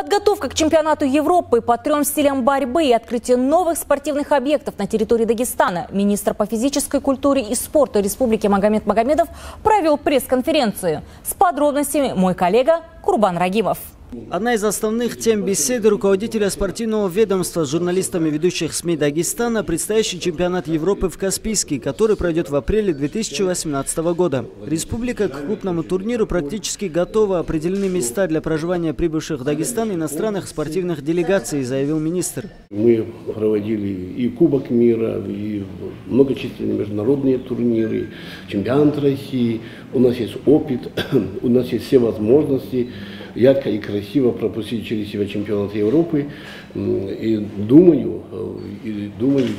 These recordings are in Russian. Подготовка к чемпионату Европы по 3 стилям борьбы и открытие новых спортивных объектов на территории Дагестана. Министр по физической культуре и спорту Республики Магомед Магомедов провел пресс-конференцию. С подробностями мой коллега Курбан Рагимов. Одна из основных тем беседы руководителя спортивного ведомства с журналистами ведущих СМИ Дагестана – предстоящий чемпионат Европы в Каспийске, который пройдет в апреле 2018 года. Республика к крупному турниру практически готова. Определены места для проживания прибывших в Дагестан иностранных спортивных делегаций, заявил министр. Мы проводили и Кубок мира, и многочисленные международные турниры, чемпионат России. У нас есть опыт, у нас есть все возможности ярко и красиво пропустить через себя чемпионат Европы. И думаю,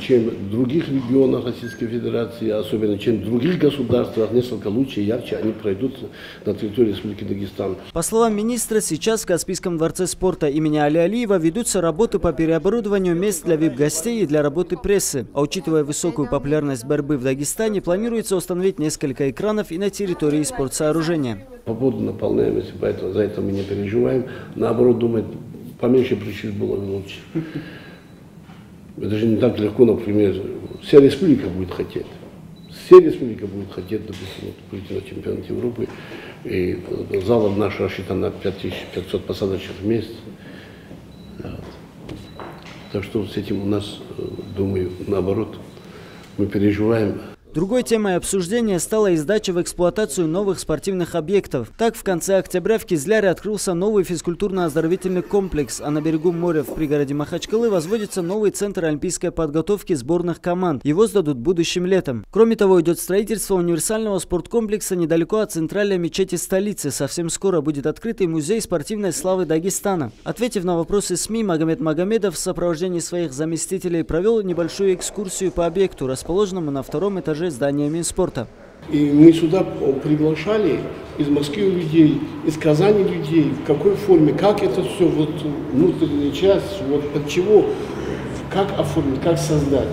чем в других регионах Российской Федерации, особенно чем в других государствах, несколько лучше и ярче они пройдут на территории Республики Дагестан. По словам министра, сейчас в Каспийском дворце спорта имени Али Алиева ведутся работы по переоборудованию мест для вип-гостей и для работы прессы. А учитывая высокую популярность борьбы в Дагестане, планируется установить несколько экранов и на территории спортсооружения. По поводу наполняемости, поэтому за это мы не переживаем. Наоборот, думаю, поменьше причин было бы лучше. Это же не так легко, например, вся республика будет хотеть. Вся республика будет хотеть, допустим, прийти на чемпионат Европы. И зал наш рассчитан на 5500 посадочных мест. Так что с этим у нас, думаю, наоборот, мы переживаем. Другой темой обсуждения стала и сдача в эксплуатацию новых спортивных объектов. Так, в конце октября в Кизляре открылся новый физкультурно-оздоровительный комплекс, а на берегу моря в пригороде Махачкалы возводится новый центр олимпийской подготовки сборных команд. Его сдадут будущим летом. Кроме того, идет строительство универсального спорткомплекса недалеко от центральной мечети столицы. Совсем скоро будет открытый музей спортивной славы Дагестана. Ответив на вопросы СМИ, Магомед Магомедов в сопровождении своих заместителей провел небольшую экскурсию по объекту, расположенному на втором этаже здания Минспорта. И мы сюда приглашали из Москвы людей, из Казани людей, в какой форме, как это все, вот внутренняя часть, вот под чего, как оформить, как создать.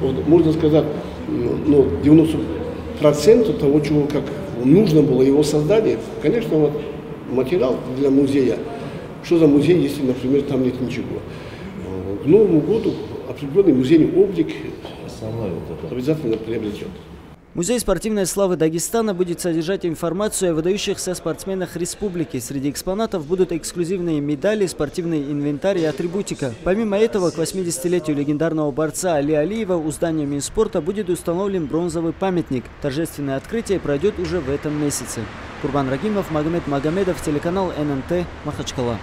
Вот, можно сказать, ну, 90% того, чего как нужно было его создание, конечно, вот материал для музея. Что за музей, если, например, там нет ничего? К Новому году определенный музейный облик обязательно приобретет. Музей спортивной славы Дагестана будет содержать информацию о выдающихся спортсменах республики. Среди экспонатов будут эксклюзивные медали, спортивный инвентарь и атрибутика. Помимо этого, к 80-летию легендарного борца Али Алиева у здания Минспорта будет установлен бронзовый памятник. Торжественное открытие пройдет уже в этом месяце. Курбан Рагимов, Магомед Магомедов, телеканал ННТ, Махачкала.